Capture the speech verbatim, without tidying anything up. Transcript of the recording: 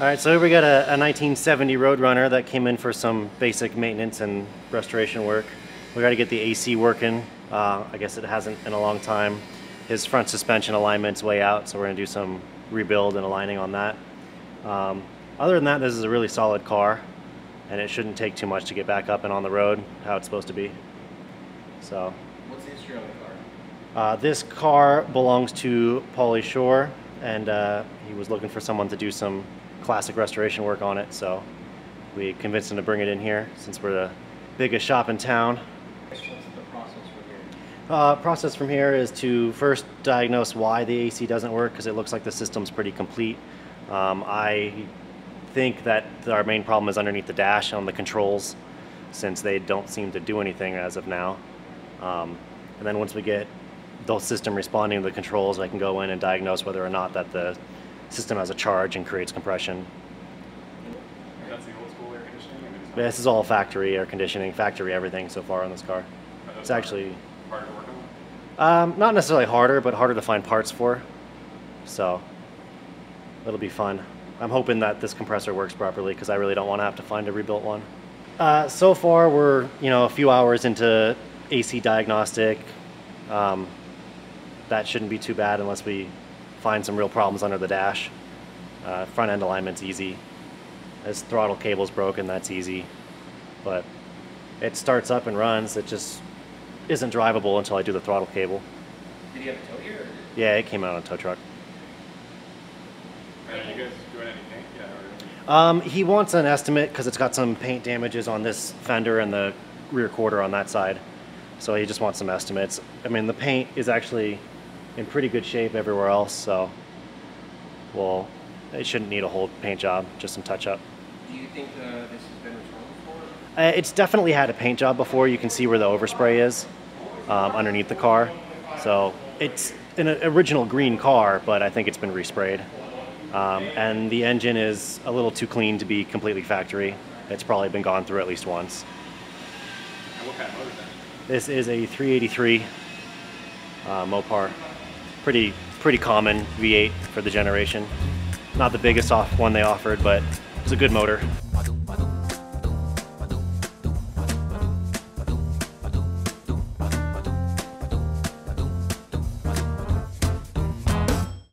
All right, so here we got a, a nineteen seventy Roadrunner that came in for some basic maintenance and restoration work. We got to get the A C working. Uh, I guess it hasn't in a long time. His front suspension alignment's way out, so we're gonna do some rebuild and aligning on that. Um, other than that, this is a really solid car, and it shouldn't take too much to get back up and on the road how it's supposed to be. So. What's the history on the car? Uh, this car belongs to Pauly Shore, and uh, he was looking for someone to do some classic restoration work on it, so we convinced him to bring it in here since we're the biggest shop in town. What's the process from here? Uh, process from here is to first diagnose why the A C doesn't work, because it looks like the system's pretty complete. Um, I think that our main problem is underneath the dash on the controls, since they don't seem to do anything as of now. Um, and then once we get the system responding to the controls, I can go in and diagnose whether or not that the system has a charge and creates compression. That's the old school air conditioning? I mean, this is all factory air conditioning, factory everything so far on this car. It's actually harder to work on? Um, not necessarily harder, but harder to find parts for. So it'll be fun. I'm hoping that this compressor works properly, because I really don't want to have to find a rebuilt one. Uh, so far, we're you know a few hours into A C diagnostic. Um, that shouldn't be too bad unless we find some real problems under the dash. Uh, front end alignment's easy. This throttle cable's broken, that's easy. But it starts up and runs. It just isn't drivable until I do the throttle cable. Did he have a tow here? Or? Yeah, it came out on a tow truck. Are you guys doing any paint yet? Um, he wants an estimate because it's got some paint damages on this fender and the rear quarter on that side. So he just wants some estimates. I mean, the paint is actually in pretty good shape everywhere else, so well, it shouldn't need a whole paint job, just some touch up. Do you think uh, this has been returned before? Uh, it's definitely had a paint job before. You can see where the overspray is um, underneath the car. So it's an original green car, but I think it's been resprayed. Um, and the engine is a little too clean to be completely factory. It's probably been gone through at least once. And what kind of motor is that? This is a three eighty-three uh, Mopar. Pretty, pretty common V eight for the generation. Not the biggest off one they offered, but it's a good motor.